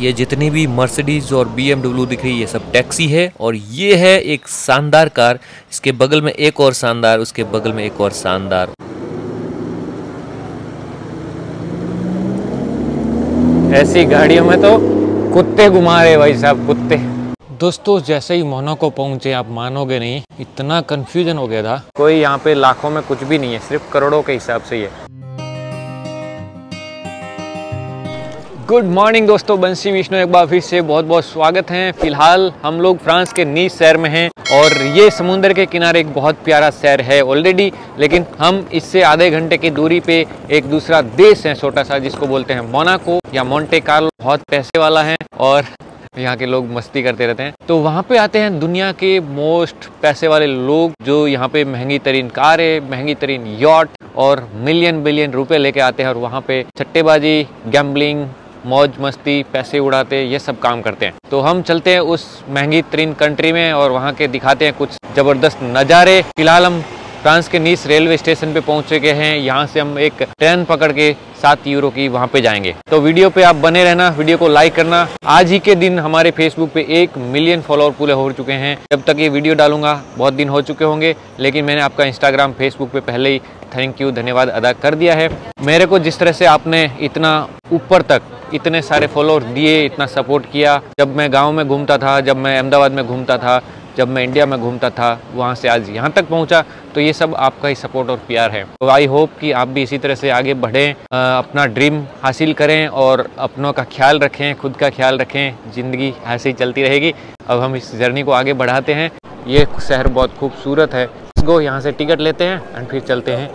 ये जितनी भी मर्सिडीज और बीएमडब्ल्यू दिख रही है ये सब टैक्सी है। और ये है एक शानदार कार, इसके बगल में एक और शानदार, उसके बगल में एक और शानदार। ऐसी गाड़ियों में तो कुत्ते घुमा रहे भाई साहब, कुत्ते। दोस्तों जैसे ही मोनाको पहुंचे, आप मानोगे नहीं, इतना कंफ्यूजन हो गया था। कोई यहाँ पे लाखों में कुछ भी नहीं है, सिर्फ करोड़ों के हिसाब से है। गुड मॉर्निंग दोस्तों, बंसी विष्णु एक बार फिर से बहुत बहुत स्वागत है। फिलहाल हम लोग फ्रांस के नीस शहर में हैं और ये समुद्र के किनारे एक बहुत प्यारा शहर है ऑलरेडी, लेकिन हम इससे आधे घंटे की दूरी पे एक दूसरा देश है छोटा सा, जिसको बोलते हैं मोनाको या मोंटे कार्लो। बहुत पैसे वाला है और यहाँ के लोग मस्ती करते रहते हैं। तो वहाँ पे आते हैं दुनिया के मोस्ट पैसे वाले लोग, जो यहाँ पे महंगी तरीन कारें, महंगी तरीन यॉट और मिलियन बिलियन रुपए लेके आते हैं और वहाँ पे सट्टेबाजी, गैम्बलिंग, मौज मस्ती, पैसे उड़ाते, ये सब काम करते हैं। तो हम चलते हैं उस महंगी तरीन कंट्री में और वहाँ के दिखाते हैं कुछ जबरदस्त नज़ारे। फिलहाल हम फ्रांस के नीस रेलवे स्टेशन पे पहुँच चुके हैं। यहाँ से हम एक ट्रेन पकड़ के 7 यूरो की वहाँ पे जाएंगे। तो वीडियो पे आप बने रहना, वीडियो को लाइक करना। आज ही के दिन हमारे फेसबुक पे 1 मिलियन फॉलोअर पूरे हो चुके हैं। जब तक ये वीडियो डालूंगा बहुत दिन हो चुके होंगे, लेकिन मैंने आपका इंस्टाग्राम, फेसबुक पे पहले ही थैंक यू, धन्यवाद अदा कर दिया है। मेरे को जिस तरह से आपने इतना ऊपर तक इतने सारे फॉलोअर दिए, इतना सपोर्ट किया, जब मैं गाँव में घूमता था, जब मैं अहमदाबाद में घूमता था, जब मैं इंडिया में घूमता था, वहाँ से आज यहाँ तक पहुँचा, तो ये सब आपका ही सपोर्ट और प्यार है। तो आई होप कि आप भी इसी तरह से आगे बढ़ें, अपना ड्रीम हासिल करें और अपनों का ख्याल रखें, खुद का ख्याल रखें। ज़िंदगी ऐसे ही चलती रहेगी। अब हम इस जर्नी को आगे बढ़ाते हैं। ये शहर बहुत खूबसूरत है। गो यहाँ से टिकट लेते हैं एंड फिर चलते हैं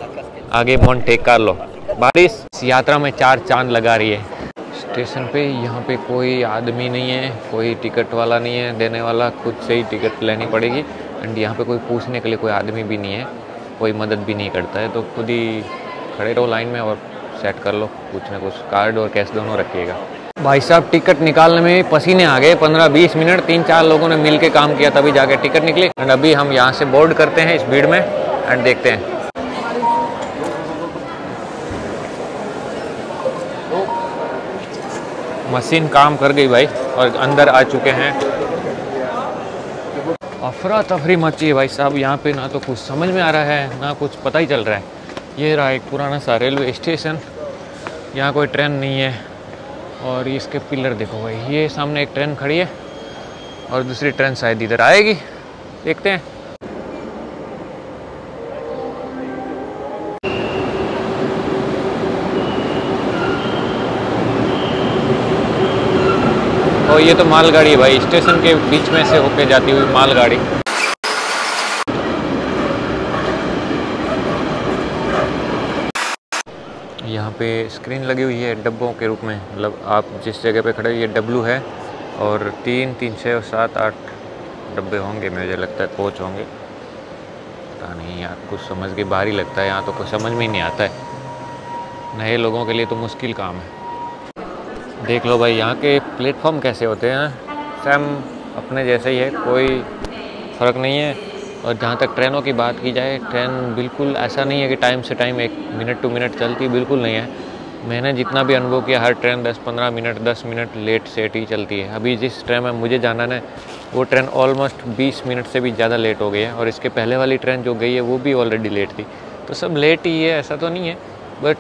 आगे मोंटे कार्लो। बारिश इस यात्रा में 4 चांद लगा रही है। स्टेशन पे यहाँ पे कोई आदमी नहीं है, कोई टिकट वाला नहीं है, देने वाला, खुद से ही टिकट लेनी पड़ेगी। एंड यहाँ पे कोई पूछने के लिए कोई आदमी भी नहीं है, कोई मदद भी नहीं करता है। तो खुद ही खड़े रहो लाइन में और सेट कर लो कुछ ना कुछ। कार्ड और कैश दोनों रखिएगा। भाई साहब टिकट निकालने में पसीने आ गए। 15-20 मिनट 3-4 लोगों ने मिल के काम किया तभी जाके टिकट निकले। एंड अभी हम यहाँ से बोर्ड करते हैं इस भीड़ में एंड देखते हैं। मशीन काम कर गई भाई और अंदर आ चुके हैं। अफरा तफरी मची है भाई साहब यहाँ पे, ना तो कुछ समझ में आ रहा है ना कुछ पता ही चल रहा है। ये रहा एक पुराना सा रेलवे स्टेशन, यहाँ कोई ट्रेन नहीं है। और इसके पिलर देखो भाई, ये सामने एक ट्रेन खड़ी है और दूसरी ट्रेन शायद इधर आएगी, देखते हैं। और ये तो मालगाड़ी है भाई, स्टेशन के बीच में से होके जाती हुई मालगाड़ी। यहाँ पे स्क्रीन लगी हुई है डब्बों के रूप में, मतलब आप जिस जगह पे खड़े हो ये डब्लू है और 3, 3, 6, 7, 8 डब्बे होंगे, मुझे लगता है कोच होंगे। पता नहीं यार, कुछ समझ के बाहर ही लगता है, यहाँ तो कुछ समझ में ही नहीं आता है। नए लोगों के लिए तो मुश्किल काम है। देख लो भाई यहाँ के प्लेटफॉर्म कैसे होते हैं, सेम अपने जैसे ही है, कोई फ़र्क नहीं है। और जहाँ तक ट्रेनों की बात की जाए, ट्रेन बिल्कुल ऐसा नहीं है कि टाइम से टाइम 1 मिनट 2 मिनट चलती, बिल्कुल नहीं है। मैंने जितना भी अनुभव किया हर ट्रेन 10-15 मिनट 10 मिनट लेट सेट ही चलती है। अभी जिस ट्रेन में मुझे जाना है वो ट्रेन ऑलमोस्ट 20 मिनट से भी ज़्यादा लेट हो गई है और इसके पहले वाली ट्रेन जो गई है वो भी ऑलरेडी लेट थी। तो सब लेट ही है, ऐसा तो नहीं है, बट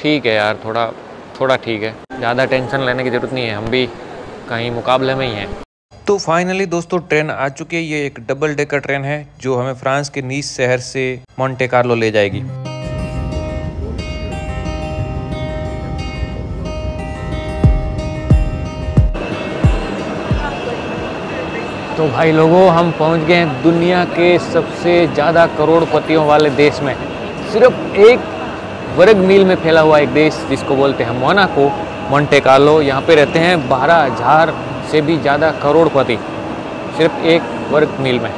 ठीक है यार, थोड़ा ठीक है, ज़्यादा टेंशन लेने की ज़रूरत नहीं है, हम भी कहीं मुकाबले में ही हैं। तो फाइनली दोस्तों ट्रेन आ चुकी है। ये एक डबल डेकर ट्रेन है जो हमें फ्रांस के नीस शहर से मोंटे कार्लो ले जाएगी। तो भाई लोगों, हम पहुंच गए हैं दुनिया के सबसे ज़्यादा करोड़पतियों वाले देश में। सिर्फ 1 वर्ग मील में फैला हुआ एक देश जिसको बोलते हैं मोनाको मोंटे कार्लो। यहाँ पे रहते हैं 12,000 से भी ज़्यादा करोड़पति, सिर्फ 1 वर्ग मील में।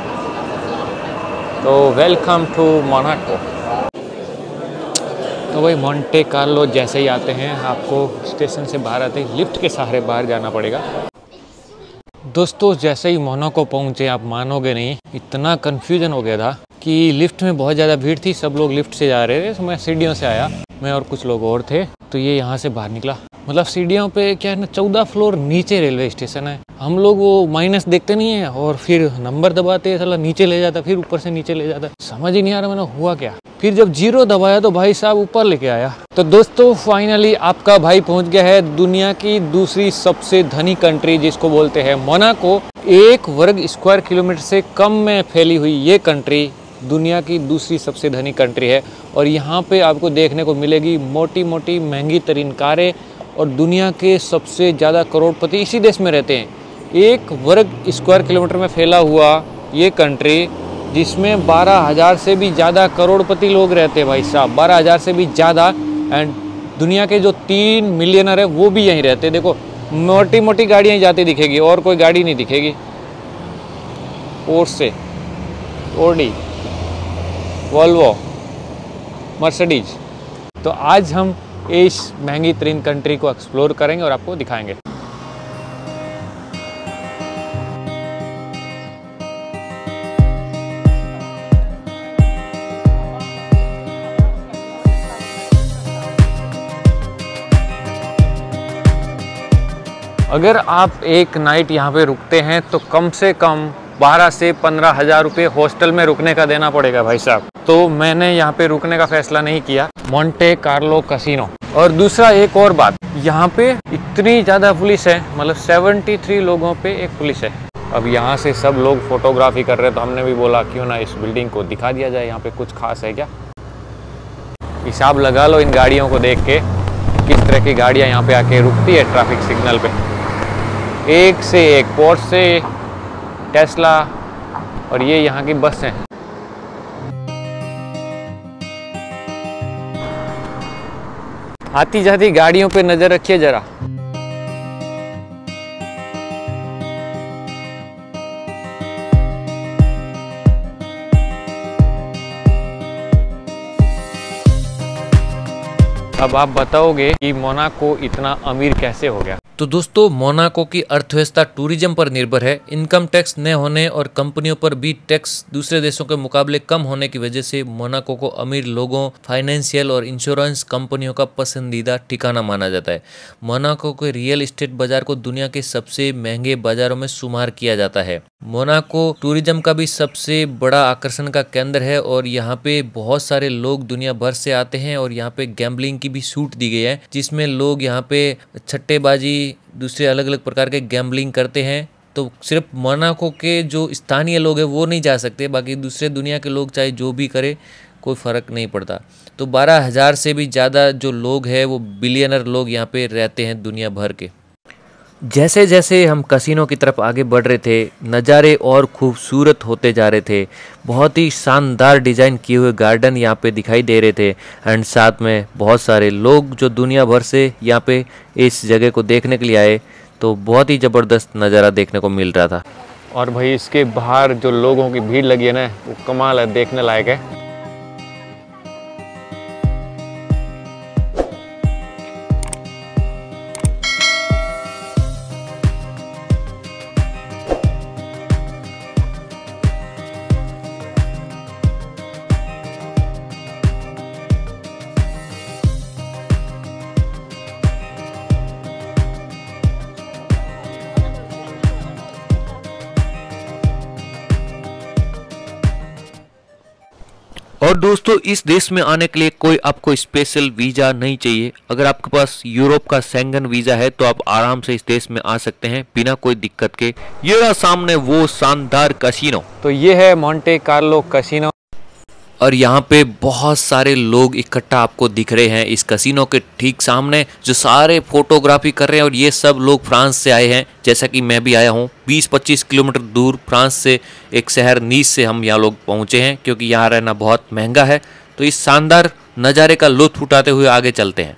तो वेलकम टू मोनाको। तो भाई मोंटे कार्लो जैसे ही आते हैं, आपको स्टेशन से बाहर आते ही लिफ्ट के सहारे बाहर जाना पड़ेगा। दोस्तों जैसे ही मोनाको पहुँचे, आप मानोगे नहीं, इतना कन्फ्यूजन हो गया था कि लिफ्ट में बहुत ज़्यादा भीड़ थी, सब लोग लिफ्ट से जा रहे थे, तो मैं सीढ़ियों से आया। मैं और कुछ लोग और थे, तो ये यहाँ से बाहर निकला। मतलब सीढ़ियों पे क्या है ना, 14 फ्लोर नीचे रेलवे स्टेशन है। हम लोग वो माइनस देखते नहीं है और फिर नंबर दबाते, साला नीचे ले जाता, फिर ऊपर से नीचे ले जाता। समझ ही नहीं आ रहा मैंने हुआ क्या। फिर जब जीरो दबाया तो भाई साहब ऊपर लेके आया। तो दोस्तों फाइनली आपका भाई पहुंच गया है दुनिया की दूसरी सबसे धनी कंट्री, जिसको बोलते हैं मोनाको। 1 वर्ग स्क्वायर किलोमीटर से कम में फैली हुई ये कंट्री दुनिया की दूसरी सबसे धनी कंट्री है। और यहाँ पे आपको देखने को मिलेगी मोटी मोटी महंगी तरीन कारें, और दुनिया के सबसे ज़्यादा करोड़पति इसी देश में रहते हैं। 1 वर्ग स्क्वायर किलोमीटर में फैला हुआ ये कंट्री, जिसमें 12,000 से भी ज़्यादा करोड़पति लोग रहते हैं भाई साहब, 12,000 से भी ज़्यादा। एंड दुनिया के जो 3 मिलियनर है वो भी यहीं रहते हैं। देखो मोटी मोटी गाड़ियाँ जाती दिखेगी और कोई गाड़ी नहीं दिखेगी। Porsche, Audi, Volvo, Mercedes. तो आज हम इस महंगी तरीन कंट्री को एक्सप्लोर करेंगे और आपको दिखाएंगे। अगर आप एक नाइट यहाँ पे रुकते हैं तो कम से कम 12 से 15,000 रुपये हॉस्टल में रुकने का देना पड़ेगा भाई साहब। तो मैंने यहाँ पे रुकने का फैसला नहीं किया, मोंटे कार्लो कसिनो। और दूसरा एक और बात, यहाँ पे इतनी ज़्यादा पुलिस है, मतलब 73 लोगों पे एक पुलिस है। अब यहाँ से सब लोग फोटोग्राफी कर रहे हैं, तो हमने भी बोला क्यों ना इस बिल्डिंग को दिखा दिया जाए, यहाँ पे कुछ खास है क्या। हिसाब लगा लो इन गाड़ियों को देख के, किस तरह की गाड़ियाँ यहाँ पे आके रुकती है ट्रैफिक सिग्नल पे। एक से एक, पोर्शे, टेस्ला, और ये यहाँ की बस है। आती जाती गाड़ियों पे नजर रखिए जरा। अब आप बताओगे कि मोनाको इतना अमीर कैसे हो गया। तो दोस्तों मोनाको की अर्थव्यवस्था टूरिज्म पर निर्भर है। इनकम टैक्स न होने और कंपनियों पर भी टैक्स दूसरे देशों के मुकाबले कम होने की वजह से मोनाको को अमीर लोगों, फाइनेंशियल और इंश्योरेंस कंपनियों का पसंदीदा ठिकाना माना जाता है। मोनाको के रियल एस्टेट बाजार को दुनिया के सबसे महंगे बाजारों में शुमार किया जाता है। मोनाको टूरिज्म का भी सबसे बड़ा आकर्षण का केंद्र है, और यहाँ पे बहुत सारे लोग दुनिया भर से आते हैं। और यहाँ पे गैम्बलिंग की भी छूट दी गई है, जिसमें लोग यहाँ पे छट्टेबाजी, दूसरे अलग अलग प्रकार के गैम्बलिंग करते हैं। तो सिर्फ मोनाको के जो स्थानीय लोग हैं वो नहीं जा सकते, बाकी दूसरे दुनिया के लोग चाहे जो भी करे कोई फ़र्क नहीं पड़ता। तो 12,000 से भी ज़्यादा जो लोग हैं वो बिलियनर लोग यहाँ पे रहते हैं दुनिया भर के। जैसे जैसे हम कसिनो की तरफ आगे बढ़ रहे थे, नज़ारे और खूबसूरत होते जा रहे थे। बहुत ही शानदार डिज़ाइन किए हुए गार्डन यहाँ पे दिखाई दे रहे थे, एंड साथ में बहुत सारे लोग जो दुनिया भर से यहाँ पे इस जगह को देखने के लिए आए। तो बहुत ही ज़बरदस्त नज़ारा देखने को मिल रहा था। और भाई इसके बाहर जो लोगों की भीड़ लगी है ना, वो कमाल है, देखने लायक है। और दोस्तों इस देश में आने के लिए कोई आपको स्पेशल वीज़ा नहीं चाहिए। अगर आपके पास यूरोप का शेंगन वीज़ा है तो आप आराम से इस देश में आ सकते हैं बिना कोई दिक्कत के। ये रहा सामने वो शानदार कसिनो। तो ये है मोंटे कार्लो कसिनो, और यहाँ पे बहुत सारे लोग इकट्ठा आपको दिख रहे हैं इस कसिनो के ठीक सामने, जो सारे फोटोग्राफी कर रहे हैं। और ये सब लोग फ्रांस से आए हैं, जैसा कि मैं भी आया हूँ। 20-25 किलोमीटर दूर फ्रांस से एक शहर नीस से हम यहाँ लोग पहुँचे हैं, क्योंकि यहाँ रहना बहुत महंगा है। तो इस शानदार नज़ारे का लुत्फ़ उठाते हुए आगे चलते हैं।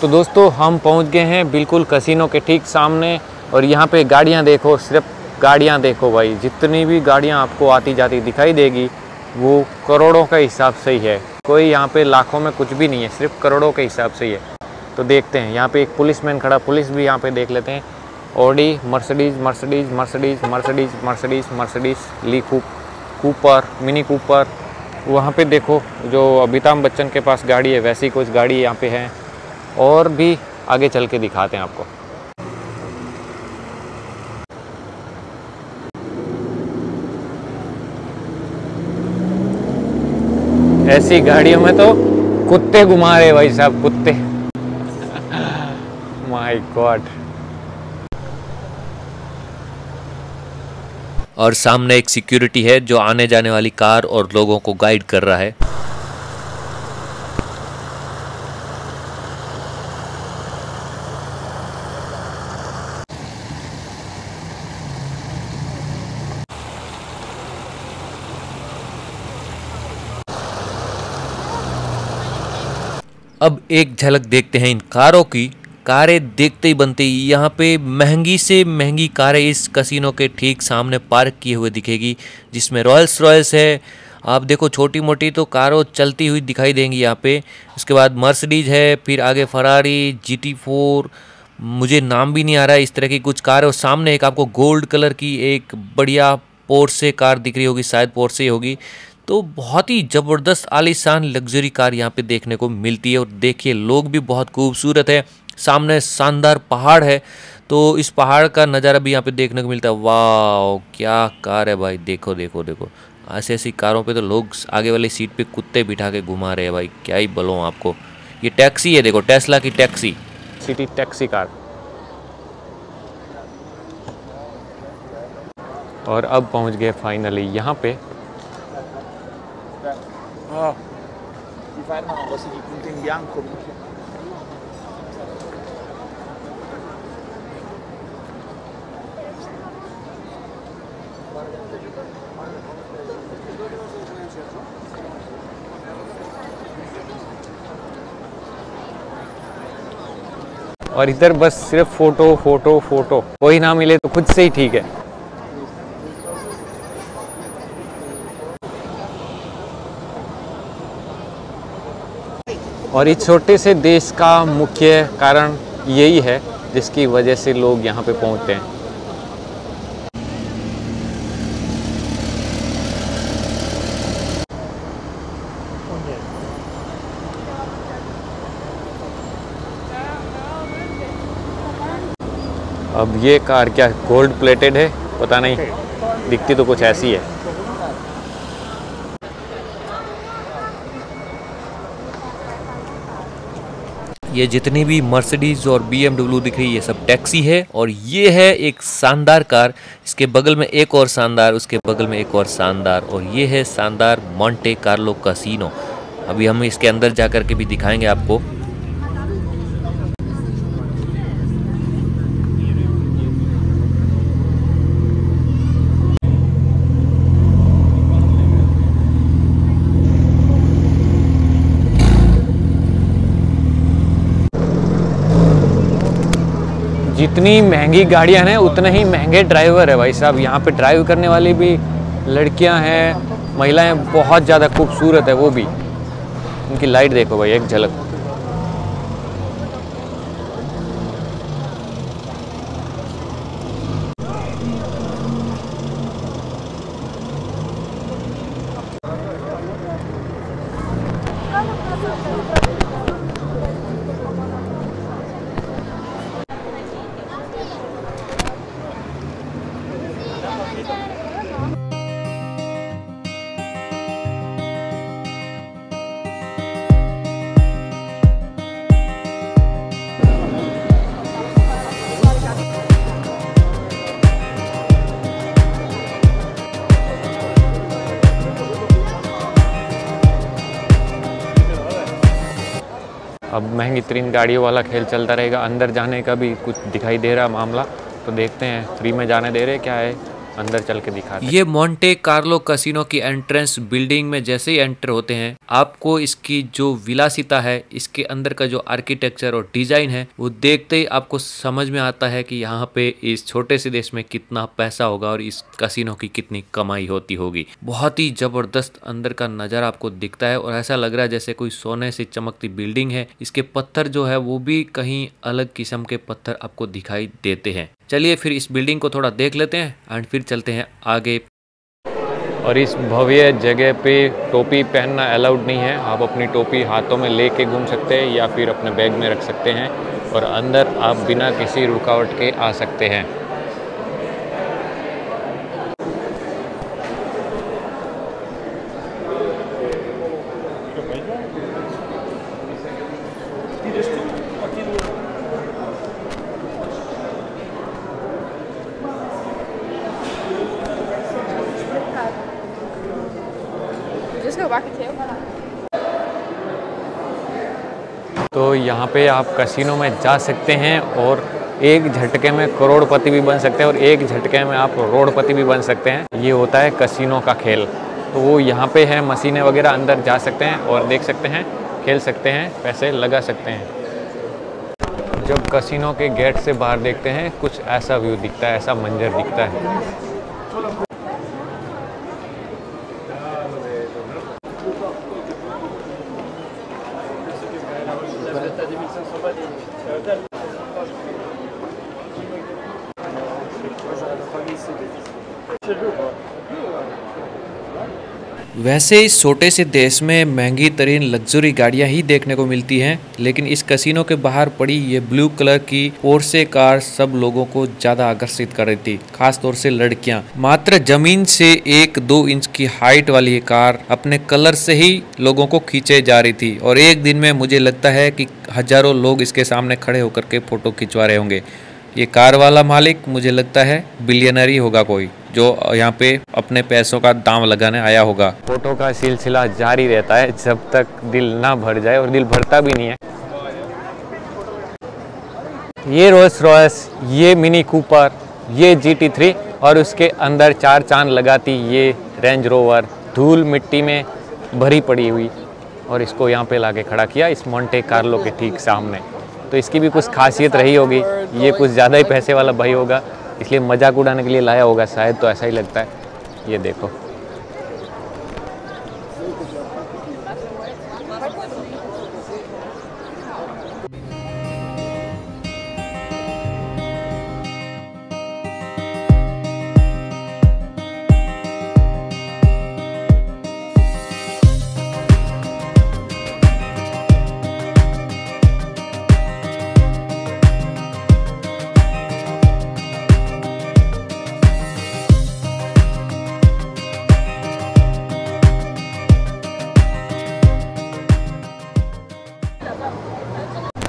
तो दोस्तों हम पहुंच गए हैं बिल्कुल कसिनो के ठीक सामने, और यहाँ पे गाड़ियाँ देखो, सिर्फ गाड़ियाँ देखो भाई, जितनी भी गाड़ियाँ आपको आती जाती दिखाई देगी वो करोड़ों के हिसाब से ही है, कोई यहाँ पे लाखों में कुछ भी नहीं है, सिर्फ करोड़ों के हिसाब से ही है। तो देखते हैं, यहाँ पे एक पुलिसमैन खड़ा, पुलिस भी यहाँ पे देख लेते हैं। Audi, Mercedes, Mercedes, Mercedes, Mercedes, Mercedes, Mercedes, Lee Cooper, mini Cooper. वहाँ पे देखो जो अमिताभ बच्चन के पास गाड़ी है वैसी कुछ गाड़ी यहाँ पे है, और भी आगे चल के दिखाते हैं आपको। ऐसी गाड़ियों में तो कुत्ते घुमा रहे भाई साहब, कुत्ते, माय गॉड। और सामने एक सिक्योरिटी है जो आने जाने वाली कार और लोगों को गाइड कर रहा है। अब एक झलक देखते हैं इन कारों की। कारें देखते ही बनते ही यहाँ पे महंगी से महंगी कारें इस कसिनो के ठीक सामने पार्क किए हुए दिखेगी, जिसमें रोल्स रॉयस है। आप देखो छोटी मोटी तो कारों चलती हुई दिखाई देंगी यहाँ पे। उसके बाद मर्सिडीज है, फिर आगे फरारी, GT4, मुझे नाम भी नहीं आ रहा है, इस तरह की कुछ कार। और सामने एक आपको गोल्ड कलर की एक बढ़िया पोर्शे कार दिख रही होगी, शायद पोर्शे होगी। तो बहुत ही ज़बरदस्त आलीशान लग्जरी कार यहाँ पे देखने को मिलती है। और देखिए लोग भी बहुत खूबसूरत है, सामने शानदार पहाड़ है, तो इस पहाड़ का नज़ारा भी यहाँ पे देखने को मिलता है। वाह क्या कार है भाई, देखो देखो देखो, ऐसी ऐसी कारों पे तो लोग आगे वाली सीट पे कुत्ते बिठा के घुमा रहे हैं भाई, क्या ही बोलूं आपको। ये टैक्सी है, देखो टेस्ला की टैक्सी, सिटी टैक्सी कार। और अब पहुँच गए फाइनली यहाँ पे। और इधर बस सिर्फ फोटो फोटो फोटो, कोई ना मिले तो खुद से ही ठीक है। और इस छोटे से देश का मुख्य कारण यही है जिसकी वजह से लोग यहाँ पे पहुँचते हैं। अब ये कार क्या गोल्ड प्लेटेड है पता नहीं, दिखती तो कुछ ऐसी है। ये जितनी भी मर्सिडीज और BMW दिख रही है सब टैक्सी है। और ये है एक शानदार कार, इसके बगल में एक और शानदार, उसके बगल में एक और शानदार, और ये है शानदार मोंटे कार्लो कैसीनो। अभी हम इसके अंदर जा कर के भी दिखाएंगे आपको। जितनी महंगी गाड़ियां हैं उतने ही महंगे ड्राइवर है भाई साहब। यहाँ पे ड्राइव करने वाली भी लड़कियां हैं, महिलाएं बहुत ज़्यादा खूबसूरत है, वो भी। उनकी लाइट देखो भाई एक झलक। अब महंगी तरीन गाड़ियों वाला खेल चलता रहेगा, अंदर जाने का भी कुछ दिखाई दे रहा मामला, तो देखते हैं। फ्री में जाने दे रहे क्या है, अंदर चल के दिखाते हैं। ये मोंटे कार्लो कैसीनो की एंट्रेंस बिल्डिंग में जैसे ही एंटर होते हैं आपको इसकी जो विलासिता है, इसके अंदर का जो आर्किटेक्चर और डिजाइन है वो देखते ही आपको समझ में आता है कि यहाँ पे इस छोटे से देश में कितना पैसा होगा और इस कैसीनो की कितनी कमाई होती होगी। बहुत ही जबरदस्त अंदर का नजारा आपको दिखता है और ऐसा लग रहा है जैसे कोई सोने से चमकती बिल्डिंग है। इसके पत्थर जो है वो भी कहीं अलग किस्म के पत्थर आपको दिखाई देते हैं। चलिए फिर इस बिल्डिंग को थोड़ा देख लेते हैं एंड फिर चलते हैं आगे। और इस भव्य जगह पे टोपी पहनना अलाउड नहीं है। आप अपनी टोपी हाथों में लेके घूम सकते हैं या फिर अपने बैग में रख सकते हैं और अंदर आप बिना किसी रुकावट के आ सकते हैं। तो यहाँ पे आप कैसीनो में जा सकते हैं और एक झटके में करोड़पति भी बन सकते हैं और एक झटके में आप रोडपति भी बन सकते हैं। ये होता है कैसीनो का खेल। तो वो यहाँ पे है, मशीनें वगैरह, अंदर जा सकते हैं और देख सकते हैं, खेल सकते हैं, पैसे लगा सकते हैं। जब कैसीनो के गेट से बाहर देखते हैं कुछ ऐसा व्यू दिखता है, ऐसा मंजर दिखता है। वैसे इस छोटे से देश में महंगी तरीन लग्जरी गाड़ियां ही देखने को मिलती हैं, लेकिन इस कैसीनो के बाहर पड़ी ये ब्लू कलर की पोर्शे कार सब लोगों को ज्यादा आकर्षित कर रही थी, खासतौर से लड़कियां। मात्र जमीन से 1-2 इंच की हाइट वाली ये कार अपने कलर से ही लोगों को खींचे जा रही थी और एक दिन में मुझे लगता है कि हजारों लोग इसके सामने खड़े होकर के फोटो खिंचवा रहे होंगे। ये कार वाला मालिक मुझे लगता है बिलियनर ही होगा कोई, जो यहाँ पे अपने पैसों का दाम लगाने आया होगा। फोटो का सिलसिला जारी रहता है जब तक दिल ना भर जाए और दिल भरता भी नहीं है। ये रोल्स रॉयस, ये मिनी कूपर, ये GT3 और उसके अंदर 4 चांद लगाती ये रेंज रोवर धूल मिट्टी में भरी पड़ी हुई, और इसको यहाँ पे लाके खड़ा किया इस मोंटे कार्लो के ठीक सामने। तो इसकी भी कुछ खासियत रही होगी। ये कुछ ज़्यादा ही पैसे वाला भाई होगा, इसलिए मजाक उड़ाने के लिए लाया होगा शायद, तो ऐसा ही लगता है। ये देखो,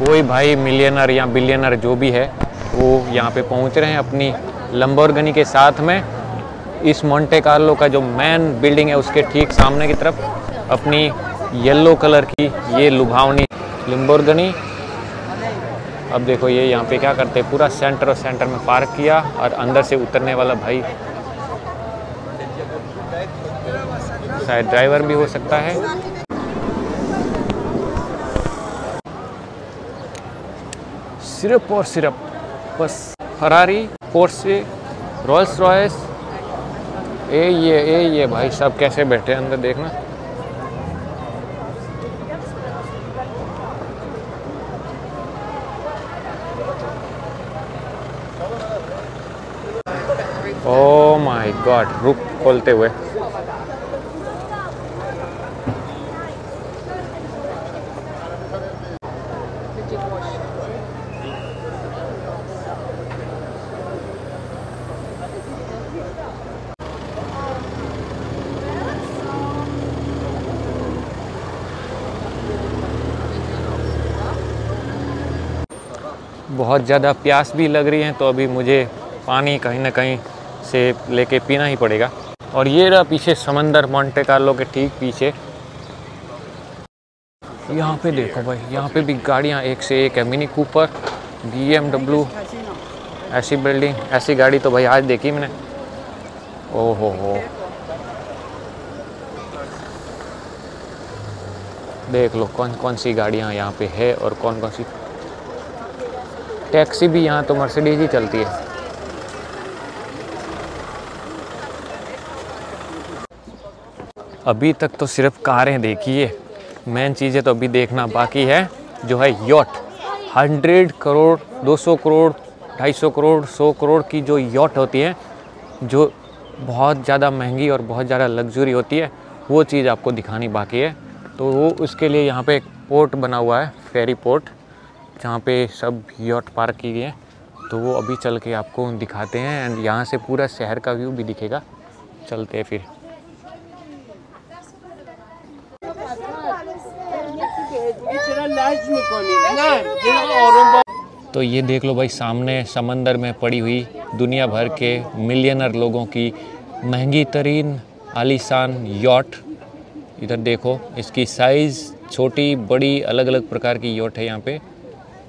कोई भाई मिलियनर या बिलियनर जो भी है वो यहाँ पे पहुँच रहे हैं अपनी लंबोर्गिनी के साथ में। इस मोंटे कार्लो का जो मेन बिल्डिंग है उसके ठीक सामने की तरफ अपनी येलो कलर की ये लुभावनी लंबोर्गिनी। अब देखो ये यहाँ पे क्या करते हैं, पूरा सेंटर और सेंटर में पार्क किया और अंदर से उतरने वाला भाई शायद ड्राइवर भी हो सकता है। सिर्फ और सिर्फ बस फरारी, पोर्शे, रोल्स रॉयस। ये भाई साहब कैसे बैठे अंदर देखना। ओ माय गॉड, रूप खोलते हुए बहुत ज़्यादा प्यास भी लग रही है, तो अभी मुझे पानी कहीं ना कहीं से लेके पीना ही पड़ेगा। और ये रहा पीछे समंदर, मोंटे कार्लो के ठीक पीछे। यहाँ पे देखो भाई, यहाँ पे भी गाड़ियाँ एक से एक है, मिनी कूपर, BMW। ऐसी बिल्डिंग, ऐसी गाड़ी तो भाई आज देखी मैंने। ओहो हो, देख लो कौन कौन सी गाड़ियाँ यहाँ पे है और कौन कौन सी। टैक्सी भी यहाँ तो मर्सिडीज ही चलती है। अभी तक तो सिर्फ कारें देखी है, मेन चीज़ें तो अभी देखना बाकी है जो है यॉट। 100 करोड़, 200 करोड़, 250 करोड़, 100 करोड़ की जो यॉट होती है, जो बहुत ज़्यादा महंगी और बहुत ज़्यादा लग्जरी होती है, वो चीज़ आपको दिखानी बाकी है। तो वो उसके लिए यहाँ पे एक पोर्ट बना हुआ है, फेरी पोर्ट, जहाँ पे सब यॉट पार्क की गई है। तो वो अभी चल के आपको दिखाते हैं एंड यहाँ से पूरा शहर का व्यू भी दिखेगा। चलते हैं फिर। तो ये देख लो भाई, सामने समंदर में पड़ी हुई दुनिया भर के मिलियनर लोगों की महंगी तरीन आलीशान यॉट। इधर देखो, इसकी साइज़ छोटी बड़ी अलग अलग प्रकार की यॉट है यहाँ पे,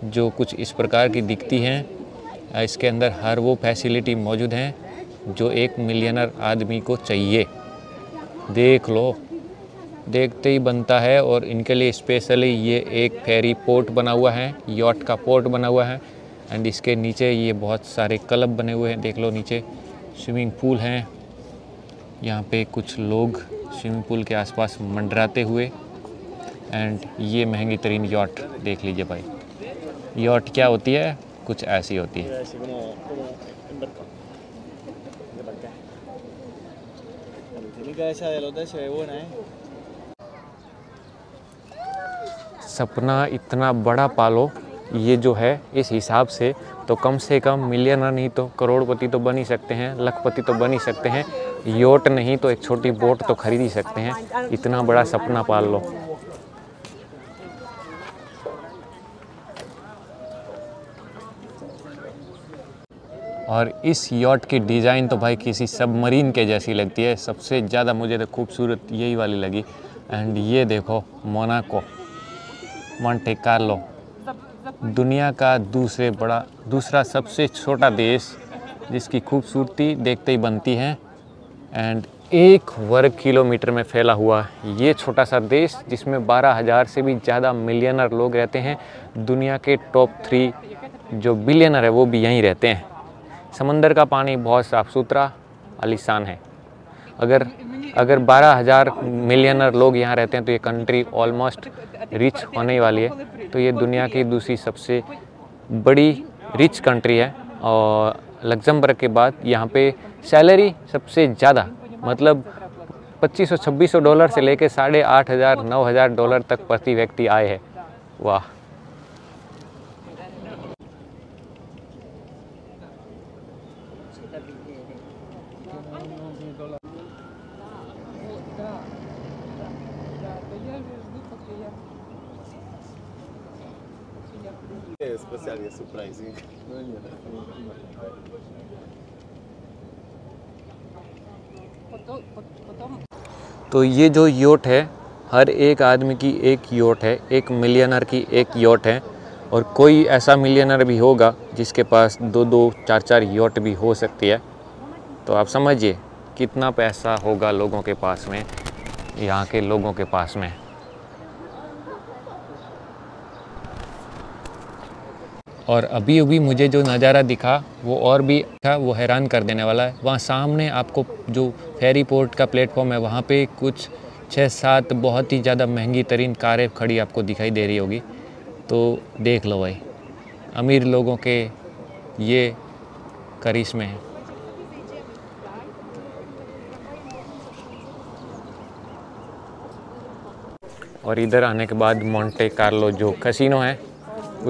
जो कुछ इस प्रकार की दिखती हैं। इसके अंदर हर वो फैसिलिटी मौजूद हैं जो एक मिलियनर आदमी को चाहिए। देख लो, देखते ही बनता है। और इनके लिए स्पेशली ये एक फेरी पोर्ट बना हुआ है, यॉट का पोर्ट बना हुआ है। एंड इसके नीचे ये बहुत सारे क्लब बने हुए हैं। देख लो, नीचे स्विमिंग पूल हैं। यहाँ पे कुछ लोग स्विमिंग पूल के आसपास मंडराते हुए। एंड ये महंगी तरीन यॉट देख लीजिए भाई। यॉट क्या होती है, कुछ ऐसी होती है। सपना इतना बड़ा पालो, ये जो है इस हिसाब से कम मिलियनर नहीं तो करोड़पति तो बन ही सकते हैं, लखपति तो बन ही सकते हैं। यॉट नहीं तो एक छोटी बोट तो खरीद ही सकते हैं। इतना बड़ा सपना पाल लो। और इस यॉट की डिज़ाइन तो भाई किसी सबमरीन के जैसी लगती है। सबसे ज़्यादा मुझे तो खूबसूरत यही वाली लगी। एंड ये देखो, मोनाको, मोंटे कार्लो, दुनिया का दूसरा सबसे छोटा देश, जिसकी खूबसूरती देखते ही बनती है। एंड 1 वर्ग किलोमीटर में फैला हुआ ये छोटा सा देश, जिसमें 12,000 से भी ज़्यादा मिलियनर लोग रहते हैं। दुनिया के टॉप 3 जो बिलियनर है वो भी यहीं रहते हैं। समंदर का पानी बहुत साफ़ सुथरा आलीशान है। अगर 12,000 मिलियनर लोग यहाँ रहते हैं तो ये कंट्री ऑलमोस्ट रिच होने वाली है। तो ये दुनिया की दूसरी सबसे बड़ी रिच कंट्री है। और लग्जमबर्ग के बाद यहाँ पे सैलरी सबसे ज़्यादा, मतलब 2500-2600 डॉलर से लेके 8,500-9,000 डॉलर तक प्रति व्यक्ति आय है। वाह। तो ये जो यॉट है, हर एक आदमी की एक यॉट है, एक मिलियनर की एक यॉट है। और कोई ऐसा मिलियनर भी होगा जिसके पास 2-2, 4-4 यॉट भी हो सकती है। तो आप समझिए कितना पैसा होगा लोगों के पास में, यहाँ के लोगों के पास में। और अभी अभी मुझे जो नज़ारा दिखा वो और भी था, वो हैरान कर देने वाला है। वहाँ सामने आपको जो फेरी पोर्ट का प्लेटफॉर्म है, वहाँ पे कुछ 6-7 बहुत ही ज़्यादा महंगी तरीन कारें खड़ी आपको दिखाई दे रही होगी। तो देख लो भाई, अमीर लोगों के ये करिश्मे हैं। और इधर आने के बाद मोंटे कार्लो जो कैसीनो है,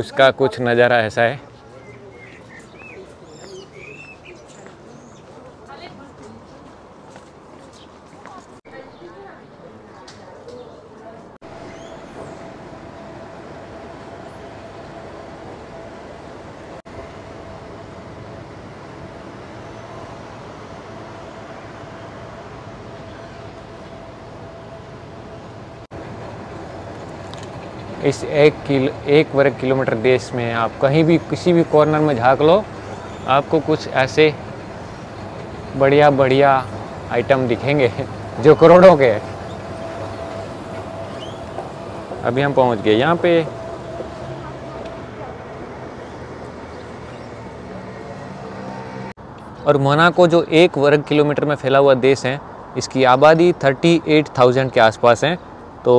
उसका कुछ नज़ारा ऐसा है। इस 1 वर्ग किलोमीटर देश में आप कहीं भी किसी भी कॉर्नर में झाँक लो, आपको कुछ ऐसे बढ़िया बढ़िया आइटम दिखेंगे जो करोड़ों के हैं। अभी हम पहुंच गए यहाँ पे। और मोनाको जो 1 वर्ग किलोमीटर में फैला हुआ देश है, इसकी आबादी 38,000 के आसपास है। तो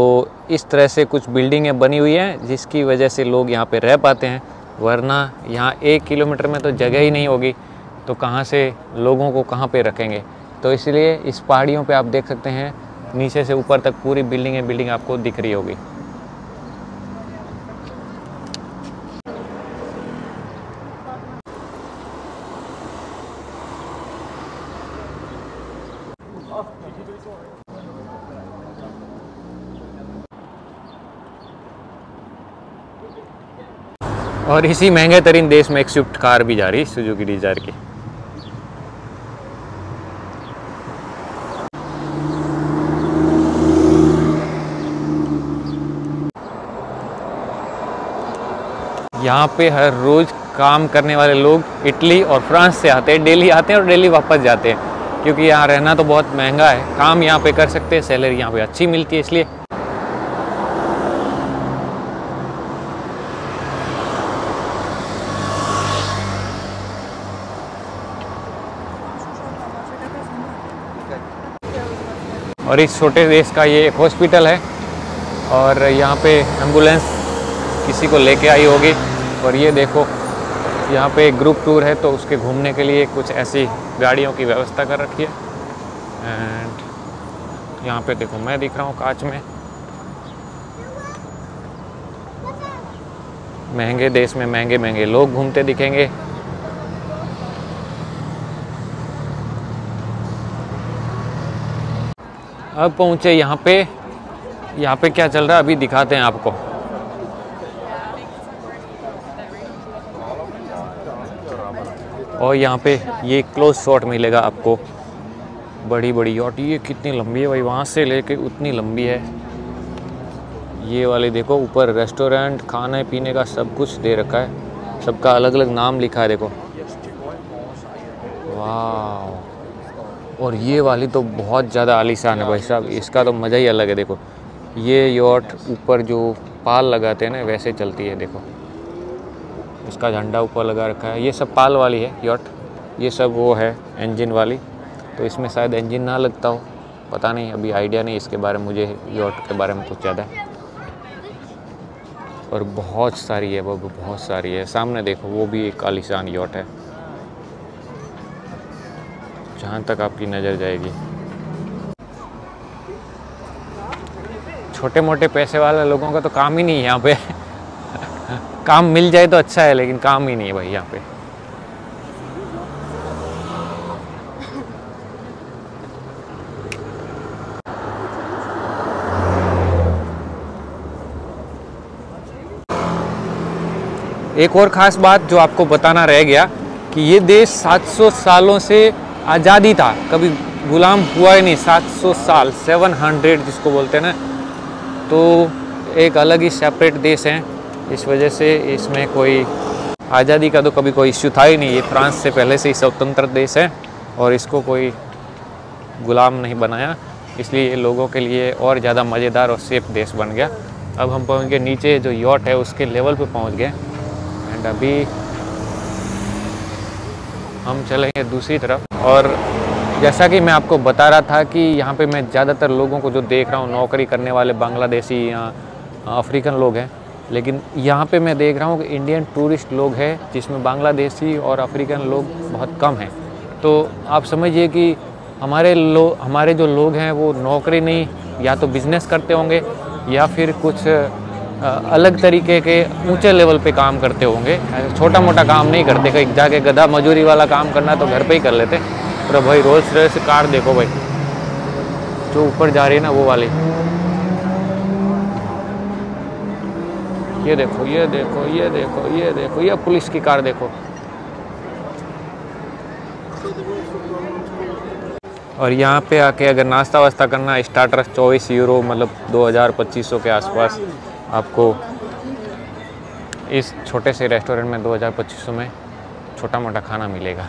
इस तरह से कुछ बिल्डिंगें बनी हुई हैं जिसकी वजह से लोग यहाँ पे रह पाते हैं, वरना यहाँ 1 किलोमीटर में तो जगह ही नहीं होगी, तो कहाँ से लोगों को कहाँ पे रखेंगे। तो इसलिए इस पहाड़ियों पे आप देख सकते हैं नीचे से ऊपर तक पूरी बिल्डिंग आपको दिख रही होगी। और इसी महंगे तरीन देश में एक स्विफ्ट कार भी जा रही है, सुजुकी डिजायर की। यहाँ पे हर रोज काम करने वाले लोग इटली और फ्रांस से आते हैं, डेली आते हैं और डेली वापस जाते हैं, क्योंकि यहाँ रहना तो बहुत महंगा है। काम यहाँ पे कर सकते हैं, सैलरी यहाँ पे अच्छी मिलती है, इसलिए। और इस छोटे देश का ये एक हॉस्पिटल है और यहाँ पे एम्बुलेंस किसी को लेके आई होगी। और ये देखो यहाँ पे ग्रुप टूर है, तो उसके घूमने के लिए कुछ ऐसी गाड़ियों की व्यवस्था कर रखी है। एंड यहाँ पे देखो मैं दिख रहा हूँ कांच में। महंगे देश में महंगे लोग घूमते दिखेंगे। अब पहुँचे यहाँ पे। यहाँ पे क्या चल रहा है अभी दिखाते हैं आपको। और यहाँ पे ये क्लोज शॉट मिलेगा आपको, बड़ी बड़ी यॉट। ये कितनी लंबी है भाई, वहाँ से लेके उतनी लंबी है। ये वाले देखो ऊपर रेस्टोरेंट, खाने पीने का सब कुछ दे रखा है, सबका अलग अलग नाम लिखा है देखो। वाह, और ये वाली तो बहुत ज़्यादा आलीशान है भाई साहब, इसका तो मज़ा ही अलग है। देखो ये यॉट ऊपर जो पाल लगाते हैं ना वैसे चलती है, देखो इसका झंडा ऊपर लगा रखा है। ये सब पाल वाली है यॉट, ये सब वो है इंजन वाली। तो इसमें शायद इंजन ना लगता हो, पता नहीं, अभी आइडिया नहीं इसके बारे में मुझे, यॉट के बारे में कुछ ज़्यादा। और बहुत सारी है, वो बहुत सारी है। सामने देखो वो भी एक आलीशान यॉट है, जहाँ तक आपकी नज़र जाएगी। छोटे मोटे पैसे वाले लोगों का तो काम ही नहीं है यहाँ पे। काम मिल जाए तो अच्छा है, लेकिन काम ही नहीं है भाई यहाँ पे। एक और ख़ास बात जो आपको बताना रह गया कि ये देश 700 सालों से आज़ादी था, कभी गुलाम हुआ ही नहीं। 700 साल 700 जिसको बोलते हैं ना, तो एक अलग ही सेपरेट देश है। इस वजह से इसमें कोई आज़ादी का तो कभी कोई इश्यू था ही नहीं। ये फ्रांस से पहले से ही स्वतंत्र देश है और इसको कोई गुलाम नहीं बनाया, इसलिए ये लोगों के लिए और ज़्यादा मज़ेदार और सेफ देश बन गया। अब हम पहुँच गए नीचे, जो यॉट है उसके लेवल पर पहुँच गए। एंड अभी हम चलेंगे दूसरी तरफ। और जैसा कि मैं आपको बता रहा था कि यहाँ पे मैं ज़्यादातर लोगों को जो देख रहा हूँ नौकरी करने वाले बांग्लादेशी या अफ्रीकन लोग हैं, लेकिन यहाँ पे मैं देख रहा हूँ कि इंडियन टूरिस्ट लोग हैं जिसमें बांग्लादेशी और अफ्रीकन लोग बहुत कम हैं। तो आप समझिए कि हमारे जो लोग हैं वो नौकरी नहीं, या तो बिज़नेस करते होंगे या फिर कुछ अलग तरीके के ऊंचे लेवल पे काम करते होंगे। छोटा मोटा काम नहीं करते, कहीं जाके गधा मजूरी वाला काम करना तो घर पे ही कर लेते। पर भाई रोल्स रॉयस कार देखो भाई, जो ऊपर जा रही है ना वो वाली। ये देखो ये देखो ये देखो ये देखो, ये पुलिस की कार देखो। और यहाँ पे आके अगर नाश्ता वास्ता करना, स्टार्टर 24 यूरो मतलब 2,000-2,500 के आसपास आपको इस छोटे से रेस्टोरेंट में 2,000-2,500 में छोटा मोटा खाना मिलेगा।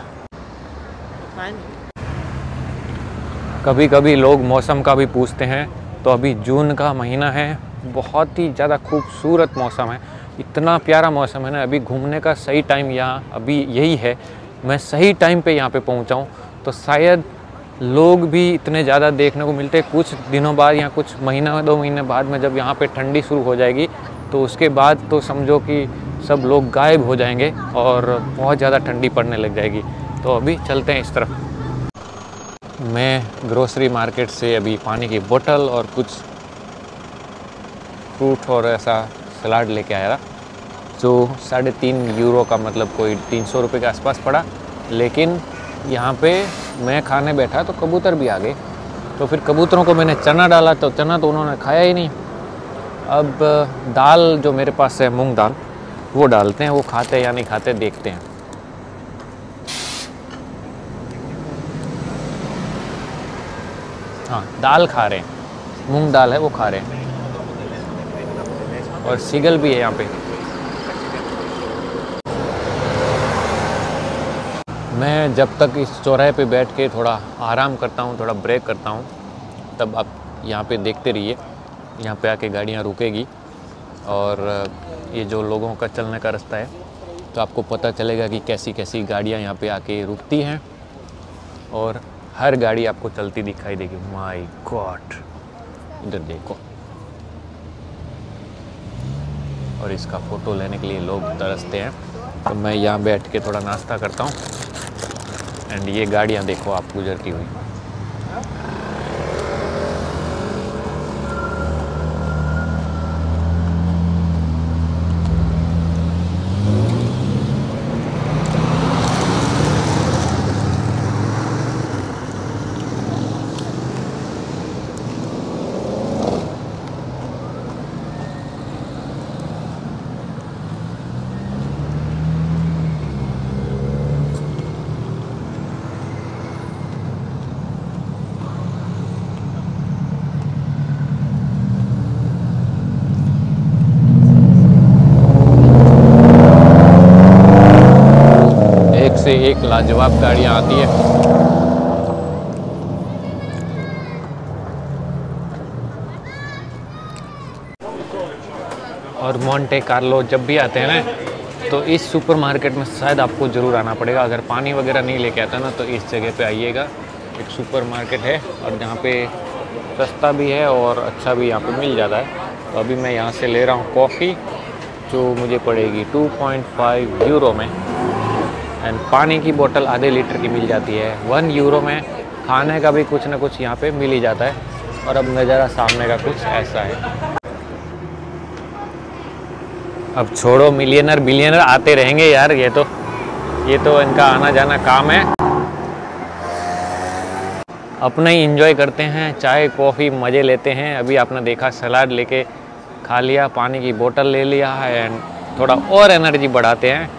कभी कभी लोग मौसम का भी पूछते हैं, तो अभी जून का महीना है, बहुत ही ज़्यादा खूबसूरत मौसम है, इतना प्यारा मौसम है ना। अभी घूमने का सही टाइम यहाँ अभी यही है। मैं सही टाइम पे यहाँ पे पहुँचा हूँ तो शायद लोग भी इतने ज़्यादा देखने को मिलते। कुछ दिनों बाद या कुछ महीना दो महीने बाद में जब यहाँ पे ठंडी शुरू हो जाएगी तो उसके बाद तो समझो कि सब लोग गायब हो जाएंगे और बहुत ज़्यादा ठंडी पड़ने लग जाएगी। तो अभी चलते हैं इस तरफ। मैं ग्रोसरी मार्केट से अभी पानी की बोतल और कुछ फ्रूट और ऐसा सलाद लेके आया था, जो 3.5 यूरो का मतलब कोई 300 रुपये के आसपास पड़ा। लेकिन यहाँ पे मैं खाने बैठा तो कबूतर भी आ गए, तो फिर कबूतरों को मैंने चना डाला तो चना तो उन्होंने खाया ही नहीं। अब दाल जो मेरे पास है, मूंग दाल, वो डालते हैं, वो खाते हैं या नहीं खाते देखते हैं। हाँ, दाल खा रहे हैं, मूंग दाल है वो खा रहे हैं। और सीगल भी है यहाँ पे। मैं जब तक इस चौराहे पे बैठ के थोड़ा आराम करता हूँ, थोड़ा ब्रेक करता हूँ, तब आप यहाँ पे देखते रहिए। यहाँ पे आके गाड़ियाँ रुकेगी और ये जो लोगों का चलने का रास्ता है, तो आपको पता चलेगा कि कैसी कैसी गाड़ियाँ यहाँ पे आके रुकती हैं और हर गाड़ी आपको चलती दिखाई देगी। माय गॉड, इधर देखो। और इसका फ़ोटो लेने के लिए लोग तरसते हैं। तो मैं यहाँ बैठ के थोड़ा नाश्ता करता हूँ। एंड ये गाड़ियाँ देखो आप गुजरती हुई। एक लाजवाब गाड़ियाँ आती है। और मोंटे कार्लो जब भी आते हैं ना, तो इस सुपरमार्केट में शायद आपको ज़रूर आना पड़ेगा। अगर पानी वगैरह नहीं लेके आता ना, तो इस जगह पे आइएगा। एक सुपरमार्केट है और जहाँ पे सस्ता भी है और अच्छा भी यहाँ पे मिल जाता है। तो अभी मैं यहाँ से ले रहा हूँ कॉफ़ी, जो मुझे पड़ेगी 2.5 यूरो में। एंड पानी की बोतल आधे लीटर की मिल जाती है 1 यूरो में। खाने का भी कुछ ना कुछ यहाँ पे मिल ही जाता है। और अब नज़ारा सामने का कुछ ऐसा है। अब छोड़ो, मिलियनर बिलियनर आते रहेंगे यार। ये तो इनका आना जाना काम है। अपने ही इंजॉय करते हैं, चाय कॉफ़ी मज़े लेते हैं। अभी आपने देखा, सलाद लेके खा लिया, पानी की बोतल ले लिया है, एंड थोड़ा और एनर्जी बढ़ाते हैं।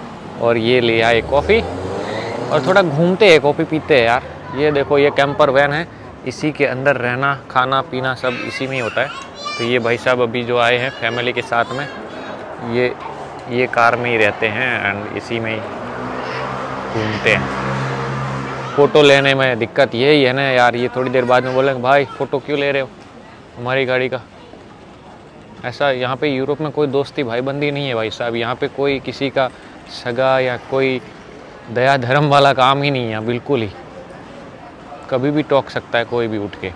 और ये लिया है कॉफ़ी और थोड़ा घूमते हैं, कॉफ़ी पीते हैं यार। ये देखो, ये कैंपर वैन है, इसी के अंदर रहना, खाना पीना सब इसी में ही होता है। तो ये भाई साहब अभी जो आए हैं फैमिली के साथ में, ये कार में ही रहते हैं एंड इसी में ही घूमते हैं। फ़ोटो लेने में दिक्कत यही है ना यार। ये थोड़ी देर बाद में बोलेंगे, भाई फ़ोटो क्यों ले रहे हो हमारी गाड़ी का। ऐसा यहाँ पर यूरोप में कोई दोस्ती भाईबंदी नहीं है भाई साहब। यहाँ पर कोई किसी का सगा या कोई दया धर्म वाला काम ही नहीं है, बिल्कुल ही। कभी भी टोक सकता है कोई भी उठ के।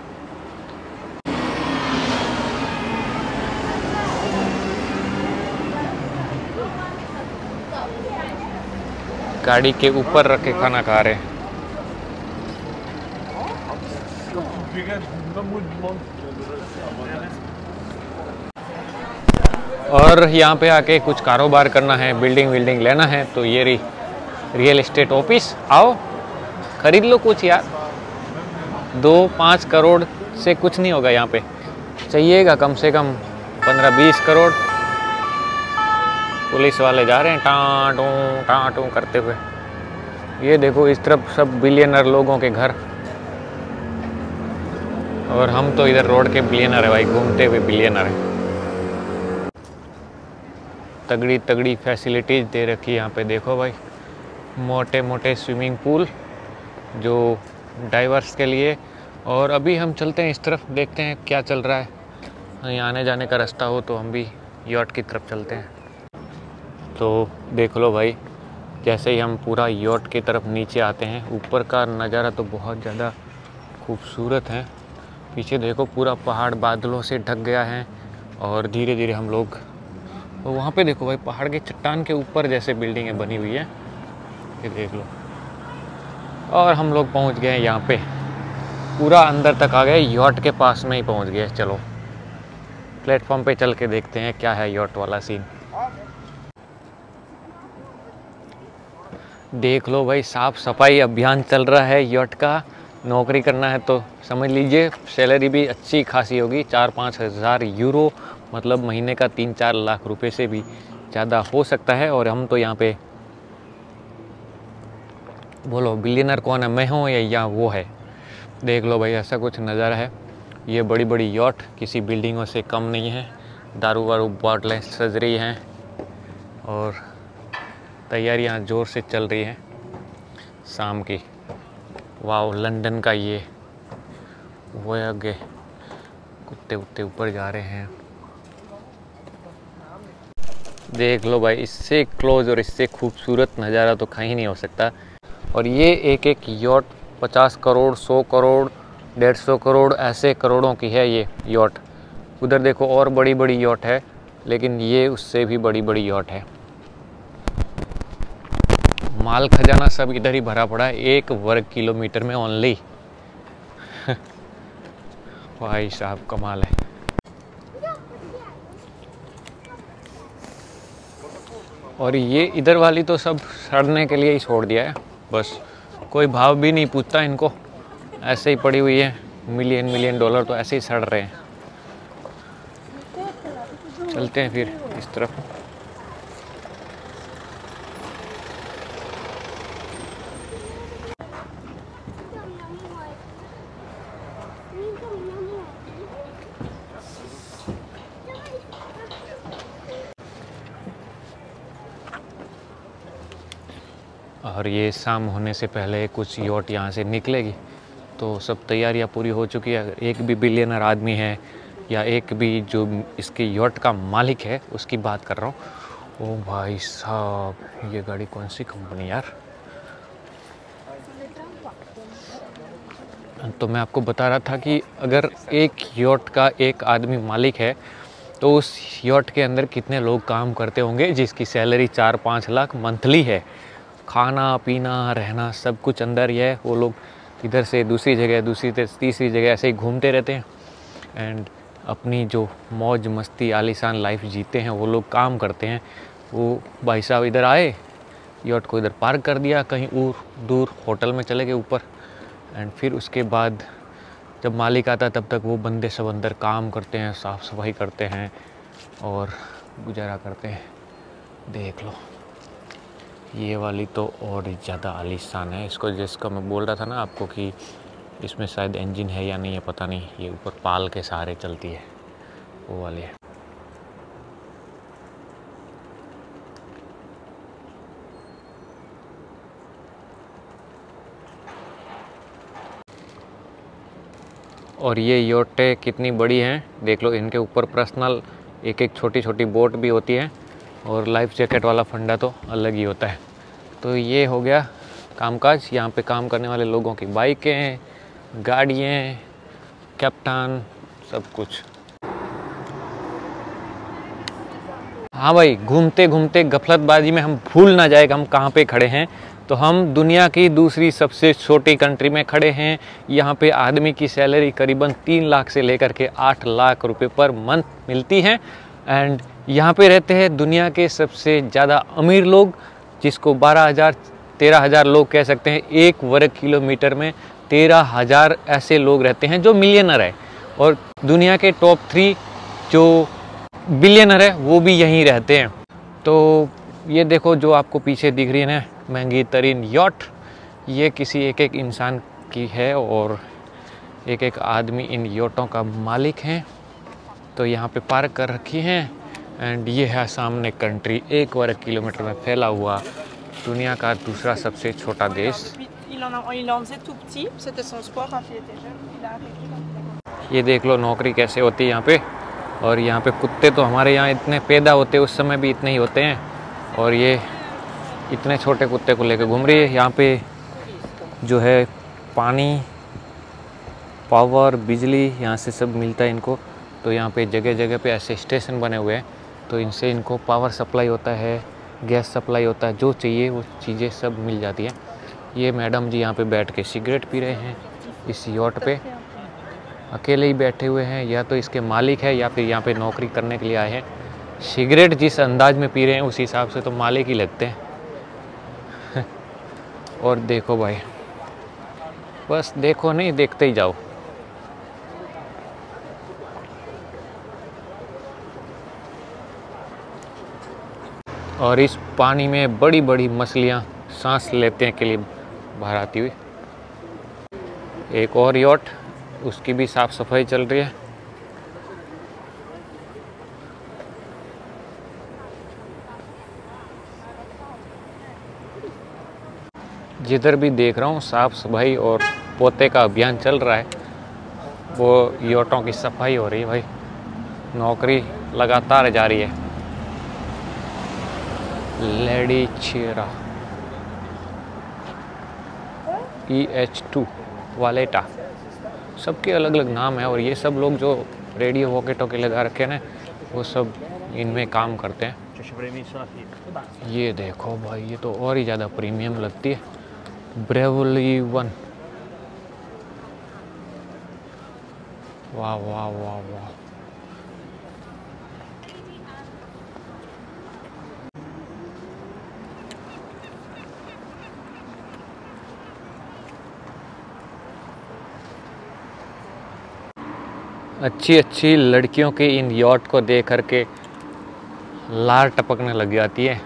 गाड़ी के ऊपर रख के खाना खा रहे हैं। और यहाँ पे आके कुछ कारोबार करना है, बिल्डिंग विल्डिंग लेना है, तो ये रियल एस्टेट ऑफिस, आओ खरीद लो कुछ यार। 2-5 करोड़ से कुछ नहीं होगा यहाँ पे, चाहिएगा कम से कम 15-20 करोड़। पुलिस वाले जा रहे हैं टाँटों करते हुए। ये देखो, इस तरफ सब बिलियनर लोगों के घर और हम तो इधर रोड के बिलियनर है भाई, घूमते हुए बिलियनर है। तगड़ी तगड़ी फैसिलिटीज़ दे रखी है यहाँ पे, देखो भाई। मोटे मोटे स्विमिंग पूल जो डाइवर्स के लिए और अभी हम चलते हैं इस तरफ, देखते हैं क्या चल रहा है, कहीं आने जाने का रास्ता हो तो हम भी यॉट की तरफ चलते हैं। तो देख लो भाई, जैसे ही हम पूरा यॉट की तरफ नीचे आते हैं, ऊपर का नज़ारा तो बहुत ज़्यादा खूबसूरत है। पीछे देखो पूरा पहाड़ बादलों से ढक गया है और धीरे धीरे हम लोग तो वहाँ पे देखो भाई, पहाड़ की चट्टान के ऊपर जैसे बिल्डिंगें बनी हुई है, ये देख लो। और हम लोग पहुँच गए हैं यहाँ पे, पूरा अंदर तक आ गए, यॉट के पास में ही पहुँच गए। चलो प्लेटफॉर्म पे चल के देखते हैं क्या है यॉट वाला सीन। देख लो भाई, साफ सफाई अभियान चल रहा है यॉट का। नौकरी करना है तो समझ लीजिए, सैलरी भी अच्छी खासी होगी, 4-5 हज़ार यूरो, मतलब महीने का 3-4 लाख रुपए से भी ज़्यादा हो सकता है। और हम तो यहाँ पे, बोलो बिलियनर कौन है, मैं हूँ या वो है। देख लो भाई, ऐसा कुछ नज़ारा है। ये बड़ी बड़ी यॉट किसी बिल्डिंगों से कम नहीं है, दारू वारू बॉटलें सज रही हैं और तैयारियाँ ज़ोर से चल रही हैं शाम की। वाओ, लंदन का ये वो आगे कुत्ते उत्ते ऊपर जा रहे हैं। देख लो भाई, इससे क्लोज और इससे खूबसूरत नज़ारा तो कहीं नहीं हो सकता। और ये एक एक यॉट 50 करोड़ 100 करोड़ 150 करोड़ ऐसे करोड़ों की है ये यॉट। उधर देखो और बड़ी बड़ी यॉट है, लेकिन ये उससे भी बड़ी बड़ी यॉट है। माल खजाना सब इधर ही भरा पड़ा है, 1 वर्ग किलोमीटर में ओनली। भाई साहब कमाल है। और ये इधर वाली तो सब सड़ने के लिए ही छोड़ दिया है, बस कोई भाव भी नहीं पूछता इनको, ऐसे ही पड़ी हुई है। मिलियन मिलियन डॉलर तो ऐसे ही सड़ रहे हैं। चलते हैं फिर इस तरफ। और ये शाम होने से पहले कुछ यॉट यहाँ से निकलेगी, तो सब तैयारियाँ पूरी हो चुकी है। एक भी बिलियनर आदमी है या एक भी जो इसके यॉट का मालिक है उसकी बात कर रहा हूँ। ओ भाई साहब, ये गाड़ी कौन सी कंपनी यार। तो मैं आपको बता रहा था कि अगर एक यॉट का एक आदमी मालिक है तो उस यॉट के अंदर कितने लोग काम करते होंगे जिसकी सैलरी 4-5 लाख मंथली है। खाना पीना रहना सब कुछ अंदर ही है। वो लोग इधर से दूसरी जगह, दूसरी तीसरी जगह ऐसे ही घूमते रहते हैं एंड अपनी जो मौज मस्ती आलीशान लाइफ जीते हैं वो लोग काम करते हैं। वो भाई साहब इधर आए, यॉट को इधर पार्क कर दिया, कहीं और दूर होटल में चले गए ऊपर, एंड फिर उसके बाद जब मालिक आता तब तक वो बंदे सब अंदर काम करते हैं, साफ़ सफाई करते हैं और गुजारा करते हैं। देख लो, ये वाली तो और ज़्यादा आलीशान है। इसको, जिसका मैं बोल रहा था ना आपको कि इसमें शायद इंजन है या नहीं है पता नहीं, ये ऊपर पाल के सहारे चलती है, वो वाली है। और ये यॉटें कितनी बड़ी हैं देख लो। इनके ऊपर पर्सनल एक एक छोटी छोटी बोट भी होती है और लाइफ जैकेट वाला फंडा तो अलग ही होता है। तो ये हो गया कामकाज। यहाँ पे काम करने वाले लोगों की बाइकें, गाड़ियाँ, कैप्टन, सब कुछ। हाँ भाई, घूमते घूमते गफलतबाजी में हम भूल ना जाए कि हम कहाँ पे खड़े हैं। तो हम दुनिया की दूसरी सबसे छोटी कंट्री में खड़े हैं। यहाँ पे आदमी की सैलरी करीबन 3 लाख से लेकर के 8 लाख रुपये पर मंथ मिलती है। एंड यहाँ पे रहते हैं दुनिया के सबसे ज़्यादा अमीर लोग, जिसको 12,000-13,000 लोग कह सकते हैं। 1 वर्ग किलोमीटर में 13,000 ऐसे लोग रहते हैं जो मिलियनर है। और दुनिया के टॉप 3 जो बिलियनर है वो भी यहीं रहते हैं। तो ये देखो जो आपको पीछे दिख रही है ना महंगी तरीन यॉट, ये किसी एक एक इंसान की है और एक एक आदमी इन यॉटों का मालिक हैं। तो यहाँ पे पार्क कर रखी हैं एंड ये है सामने कंट्री, 1 वर्ग किलोमीटर में फैला हुआ दुनिया का दूसरा सबसे छोटा देश। ये देख लो नौकरी कैसे होती है यहाँ पे। और यहाँ पे कुत्ते तो हमारे यहाँ इतने पैदा होते उस समय भी इतने ही होते हैं, और ये इतने छोटे कुत्ते को लेकर घूम रही है। यहाँ पे जो है पानी, पावर, बिजली यहाँ से सब मिलता है इनको। तो यहाँ पे जगह जगह पे ऐसे स्टेशन बने हुए हैं, तो इनसे इनको पावर सप्लाई होता है, गैस सप्लाई होता है, जो चाहिए वो चीज़ें सब मिल जाती हैं। ये मैडम जी यहाँ पे बैठ के सिगरेट पी रहे हैं इस यॉट पे, अकेले ही बैठे हुए हैं, या तो इसके मालिक है या फिर यहाँ पे नौकरी करने के लिए आए हैं। सिगरेट जिस अंदाज में पी रहे हैं उस हिसाब से तो मालिक ही लगते हैं। और देखो भाई, बस देखो नहीं, देखते ही जाओ। और इस पानी में बड़ी बड़ी मछलियाँ सांस लेते के लिए बाहर आती हुई। एक और यॉट, उसकी भी साफ सफाई चल रही है। जिधर भी देख रहा हूँ साफ सफाई और पोते का अभियान चल रहा है, वो यॉटों की सफाई हो रही है भाई। नौकरी लगातार जारी है। लेडी छेरा EH2 वालेटा, सबके अलग अलग नाम है। और ये सब लोग जो रेडियो वॉकी टॉकी लगा रखे हैं ना, वो सब इनमें काम करते हैं। ये देखो भाई, ये तो और ही ज़्यादा प्रीमियम लगती है। ब्रेवली 1, वाह वाह वाह वाह। अच्छी अच्छी लड़कियों के इन यॉट को देख करके लार टपकने लग जाती है।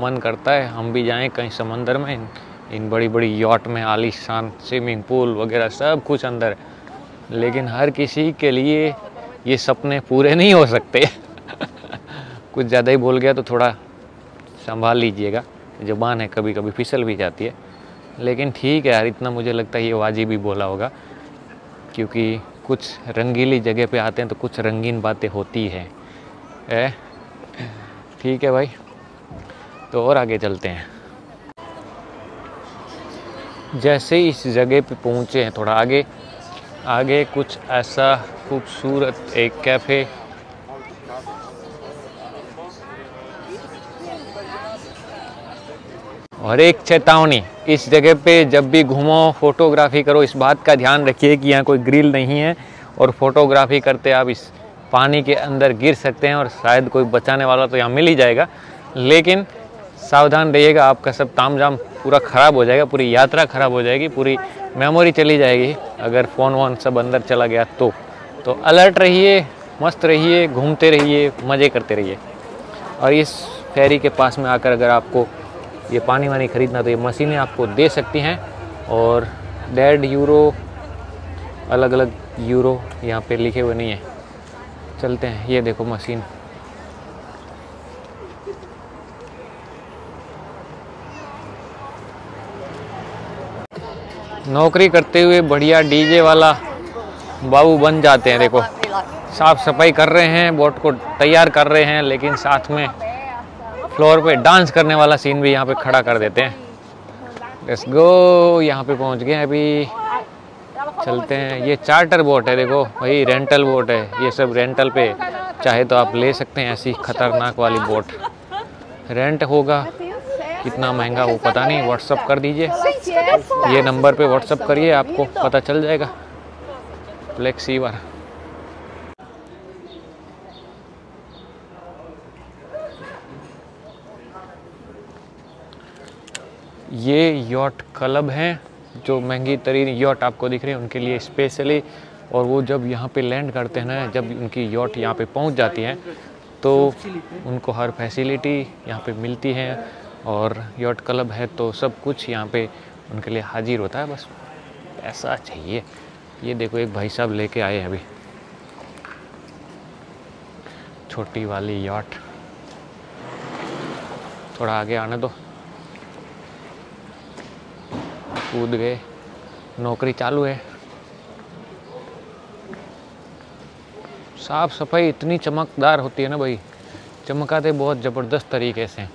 मन करता है हम भी जाएं कहीं समंदर में, इन बड़ी बड़ी यॉट में। आलीशान स्विमिंग पूल वगैरह सब कुछ अंदर, लेकिन हर किसी के लिए ये सपने पूरे नहीं हो सकते। कुछ ज़्यादा ही बोल गया तो थोड़ा संभाल लीजिएगा, ज़बान है कभी कभी फिसल भी जाती है। लेकिन ठीक है यार, इतना मुझे लगता है ये वाजिब ही बोला होगा, क्योंकि कुछ रंगीली जगह पे आते हैं तो कुछ रंगीन बातें होती है। ठीक है भाई, तो और आगे चलते हैं। जैसे ही इस जगह पे पहुँचे हैं, थोड़ा आगे आगे कुछ ऐसा खूबसूरत एक कैफ़े, और एक चेतावनी, इस जगह पे जब भी घूमो फोटोग्राफी करो इस बात का ध्यान रखिए कि यहाँ कोई ग्रिल नहीं है, और फोटोग्राफी करते आप इस पानी के अंदर गिर सकते हैं, और शायद कोई बचाने वाला तो यहाँ मिल ही जाएगा। लेकिन सावधान रहिएगा, आपका सब तामझाम पूरा ख़राब हो जाएगा, पूरी यात्रा ख़राब हो जाएगी, पूरी मेमोरी चली जाएगी अगर फ़ोन वोन सब अंदर चला गया तो अलर्ट रहिए, मस्त रहिए, घूमते रहिए, मज़े करते रहिए। और इस फेरी के पास में आकर अगर आपको ये पानी वानी खरीदना तो ये मशीनें आपको दे सकती हैं, और €1.50 अलग अलग यूरो यहाँ पे लिखे हुए नहीं है। चलते हैं। ये देखो मशीन, नौकरी करते हुए बढ़िया डीजे वाला बाबू बन जाते हैं। देखो साफ सफाई कर रहे हैं, बोट को तैयार कर रहे हैं, लेकिन साथ में फ्लोर पे डांस करने वाला सीन भी यहाँ पे खड़ा कर देते हैं। लेट्स गो, यहाँ पे पहुँच गए अभी, चलते हैं। ये चार्टर बोट है, देखो भाई रेंटल बोट है, ये सब रेंटल पे चाहे तो आप ले सकते हैं। ऐसी खतरनाक वाली बोट रेंट होगा, कितना महंगा वो पता नहीं। व्हाट्सअप कर दीजिए, ये नंबर पे व्हाट्सअप करिए, आपको पता चल जाएगा। फ्लेक्सी वाला ये यॉट क्लब हैं, जो महंगी तरीन यॉट आपको दिख रही है उनके लिए स्पेशली। और वो जब यहाँ पे लैंड करते हैं ना, जब उनकी यॉट यहाँ पे पहुँच जाती है तो उनको हर फैसिलिटी यहाँ पे मिलती है, और यॉट क्लब है तो सब कुछ यहाँ पे उनके लिए हाजिर होता है, बस पैसा चाहिए। ये देखो एक भाई साहब लेके आए हैं अभी छोटी वाली यॉट। थोड़ा आगे आने दो, कूद गए, नौकरी चालू है। साफ़ सफाई इतनी चमकदार होती है ना भाई, चमकाते बहुत ज़बरदस्त तरीके से।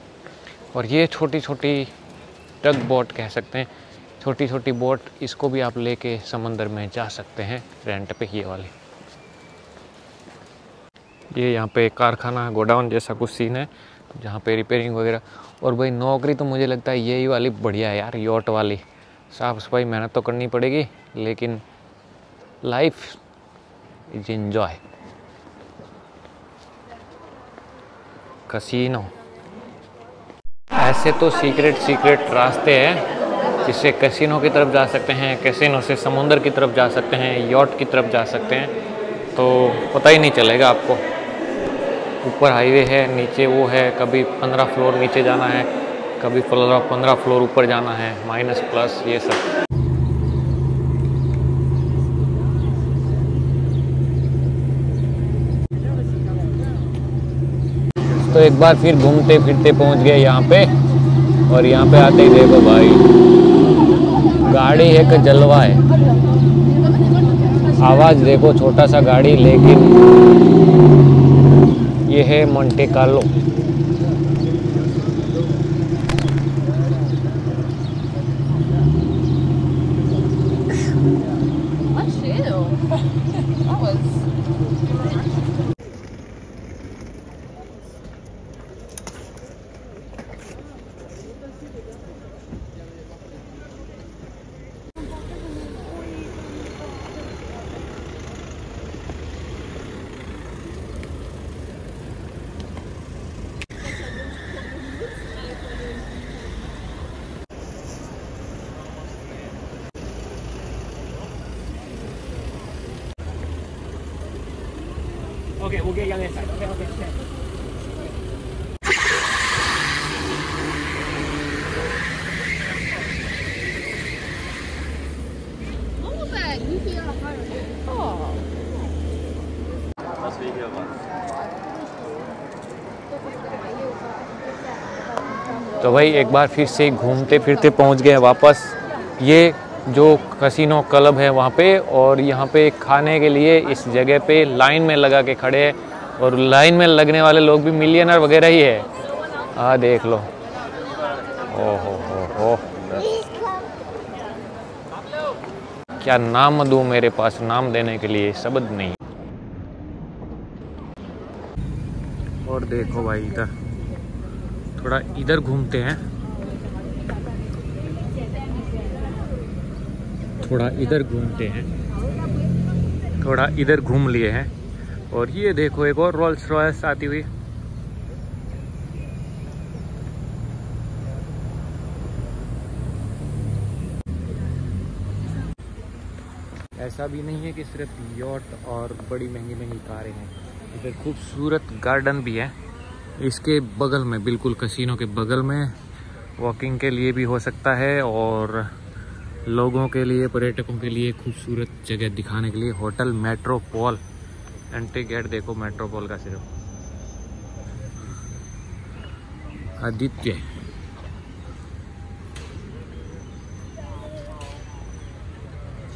और ये छोटी छोटी टग बोट कह सकते हैं, छोटी छोटी बोट, इसको भी आप लेके समंदर में जा सकते हैं रेंट पे। ये वाली, ये यहाँ पे कारखाना गोडाउन जैसा कुछ सीन है जहाँ पे रिपेयरिंग वगैरह। और भाई नौकरी तो मुझे लगता है यही वाली बढ़िया है यार, यॉट वाली। साफ सफाई मेहनत तो करनी पड़ेगी लेकिन लाइफ इज एंजॉय। कसीनो, ऐसे तो सीक्रेट सीक्रेट रास्ते हैं जिससे कैसीनो की तरफ जा सकते हैं, कैसीनो से समुंदर की तरफ जा सकते हैं, यॉट की तरफ जा सकते हैं, तो पता ही नहीं चलेगा आपको। ऊपर हाईवे है, नीचे वो है, कभी 15 फ्लोर नीचे जाना है, कभी 15 फ्लोर ऊपर जाना है, माइनस प्लस ये सब। तो एक बार फिर घूमते फिरते पहुंच गए यहाँ पे। और यहाँ पे आते ही देखो भाई, गाड़ी एक जलवा है। आवाज़ देखो, छोटा सा गाड़ी, लेकिन ये है Monte Carlo. Okay, we'll get you on the other side. Okay, okay, okay. तो भाई एक बार फिर से घूमते फिरते पहुंच गए वापस ये जो कैसीनो क्लब है वहाँ पे। और यहाँ पे खाने के लिए इस जगह पे लाइन में लगा के खड़े हैं, और लाइन में लगने वाले लोग भी मिलियनर वगैरह ही है। हाँ देख लो, ओहो, क्या नाम दूँ, मेरे पास नाम देने के लिए शब्द नहीं। और देखो भाई इधर थोड़ा इधर घूमते हैं, थोड़ा इधर घूमते हैं, थोड़ा इधर घूम लिए हैं। और ये देखो एक और रोल्स रॉयस आती हुई। ऐसा भी नहीं है कि सिर्फ यॉट और बड़ी महंगी महंगी कारें हैं, इधर खूबसूरत गार्डन भी है इसके बगल में, बिल्कुल कैसीनो के बगल में। वॉकिंग के लिए भी हो सकता है और लोगों के लिए, पर्यटकों के लिए खूबसूरत जगह दिखाने के लिए। होटल मेट्रोपॉल, एंट्री गेट देखो मेट्रोपॉल का सिर्फ आदित्य।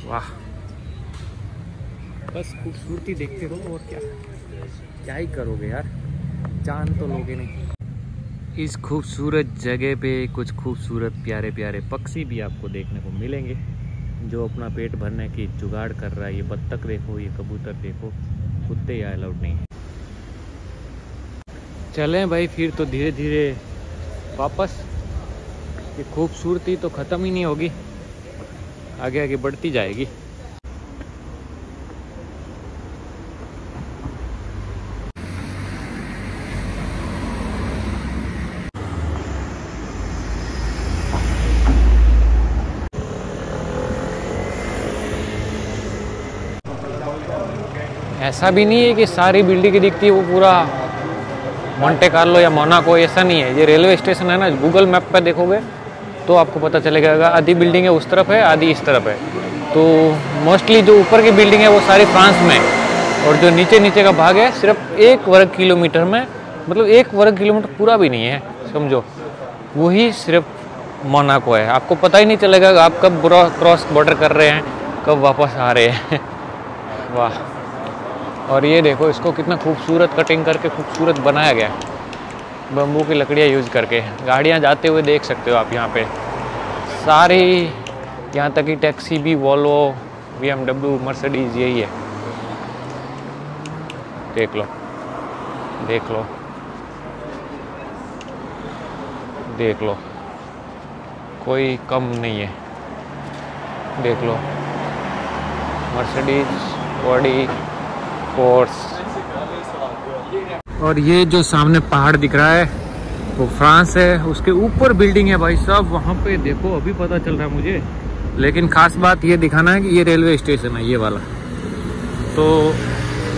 वाह, बस खूबसूरती देखते रहो और क्या ही करोगे यार, जान तो लोगे नहीं। इस खूबसूरत जगह पे कुछ खूबसूरत प्यारे प्यारे पक्षी भी आपको देखने को मिलेंगे जो अपना पेट भरने की जुगाड़ कर रहा है। ये बत्तख देखो, ये कबूतर देखो, कुत्ते यहाँ अलाउड नहीं। चलें भाई फिर तो धीरे धीरे वापस, ये खूबसूरती तो ख़त्म ही नहीं होगी, आगे आगे बढ़ती जाएगी। ऐसा भी नहीं है कि सारी बिल्डिंग दिखती है वो पूरा मोंटे कार्लो या मोनाको, ऐसा नहीं है। ये रेलवे स्टेशन है ना, गूगल मैप पर देखोगे तो आपको पता चलेगा, आधी बिल्डिंग है उस तरफ है, आधी इस तरफ है। तो मोस्टली जो ऊपर की बिल्डिंग है वो सारी फ्रांस में, और जो नीचे का भाग है सिर्फ 1 वर्ग किलोमीटर में, मतलब 1 वर्ग किलोमीटर पूरा भी नहीं है समझो, वही सिर्फ मोनाको है। आपको पता ही नहीं चलेगा आप कब क्रॉस बॉर्डर कर रहे हैं, कब वापस आ रहे हैं। वाह, और ये देखो इसको कितना खूबसूरत कटिंग करके खूबसूरत बनाया गया है, बम्बू की लकड़ियाँ यूज़ करके। गाड़ियाँ जाते हुए देख सकते हो आप यहाँ पे सारी, यहाँ तक कि टैक्सी भी वॉल्वो, बीएमडब्ल्यू, मर्सिडीज यही है। देख लो, देख लो, देख लो, कोई कम नहीं है। देख लो मर्सिडीज, बॉडी, पोर्शे। और ये जो सामने पहाड़ दिख रहा है वो फ्रांस है, उसके ऊपर बिल्डिंग है भाई साहब वहाँ पे। देखो अभी पता चल रहा है मुझे, लेकिन खास बात ये दिखाना है कि ये रेलवे स्टेशन है ये वाला, तो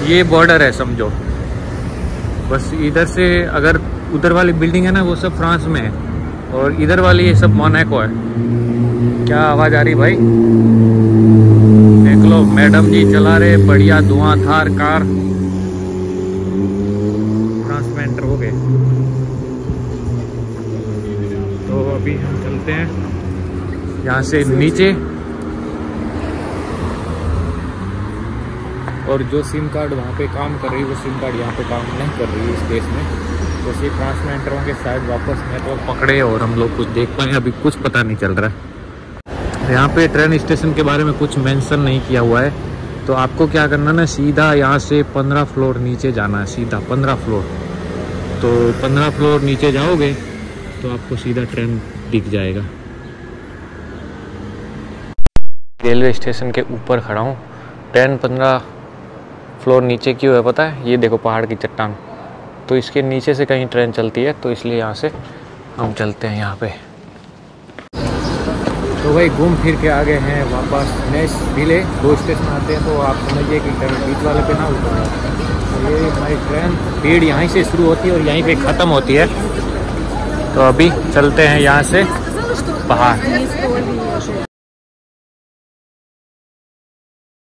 ये बॉर्डर है समझो। बस इधर से अगर उधर वाली बिल्डिंग है ना वो सब फ्रांस में है, और इधर वाली ये सब मोनाको है। क्या आवाज़ आ रही भाई, देख लो मैडम जी चला रहे बढ़िया धुआंधार कार, फ्रांस में एंटर हो गए। तो अभी हम चलते हैं यहाँ से नीचे, और जो सिम कार्ड वहाँ पे काम कर रही है वो सिम कार्ड यहाँ पे काम नहीं कर रही है इस देश में। जैसे फ्रांस में एंटर होंगे शायद वापस नेटवर्क पकड़े और हम लोग कुछ देख पाए, अभी कुछ पता नहीं चल रहा है। यहाँ पे ट्रेन स्टेशन के बारे में कुछ मेंशन नहीं किया हुआ है, तो आपको क्या करना ना, सीधा यहाँ से 15 फ्लोर नीचे जाना है, सीधा 15 फ्लोर। तो 15 फ्लोर नीचे जाओगे तो आपको सीधा ट्रेन दिख जाएगा। रेलवे स्टेशन के ऊपर खड़ा हूँ, ट्रेन 15 फ्लोर नीचे क्यों है पता है? ये देखो पहाड़ की चट्टान, तो इसके नीचे से कहीं ट्रेन चलती है, तो इसलिए यहाँ से हम चलते हैं यहाँ पे। तो भाई घूम फिर के आ गए हैं वापस नेक्स्ट विले, दो स्टेशन आते हैं तो आप समझिए कि ट्रेन बीच वाले पे ना उतरे। तो ये हमारी ट्रेन भीड़ यहीं से शुरू होती है और यहीं पे ख़त्म होती है। तो अभी चलते हैं यहाँ से बाहर।